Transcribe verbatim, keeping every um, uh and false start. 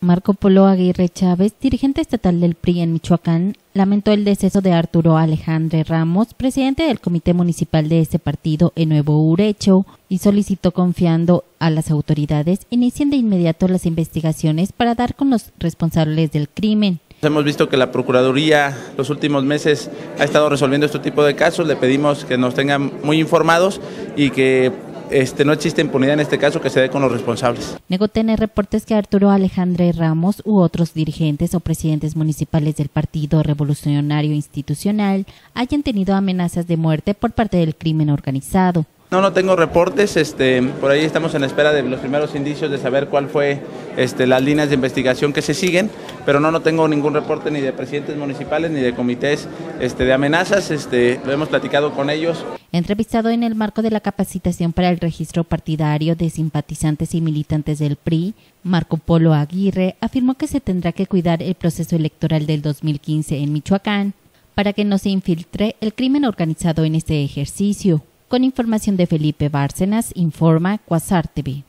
Marco Polo Aguirre Chávez, dirigente estatal del P R I en Michoacán, lamentó el deceso de Arturo Alejandre Ramos, presidente del Comité Municipal de este partido en Nuevo Urecho, y solicitó, confiando a las autoridades, inicien de inmediato las investigaciones para dar con los responsables del crimen. Hemos visto que la Procuraduría los últimos meses ha estado resolviendo este tipo de casos. Le pedimos que nos tengan muy informados y que Este, no existe impunidad en este caso, que se dé con los responsables. Negó tener reportes que Arturo Alejandre Ramos u otros dirigentes o presidentes municipales del Partido Revolucionario Institucional hayan tenido amenazas de muerte por parte del crimen organizado. No, no tengo reportes, este, por ahí estamos en espera de los primeros indicios de saber cuál fue este, las líneas de investigación que se siguen, pero no, no tengo ningún reporte ni de presidentes municipales ni de comités este, de amenazas, este, lo hemos platicado con ellos. Entrevistado en el marco de la capacitación para el registro partidario de simpatizantes y militantes del P R I, Marco Polo Aguirre afirmó que se tendrá que cuidar el proceso electoral del dos mil quince en Michoacán para que no se infiltre el crimen organizado en este ejercicio. Con información de Felipe Bárcenas, informa CuasarTV.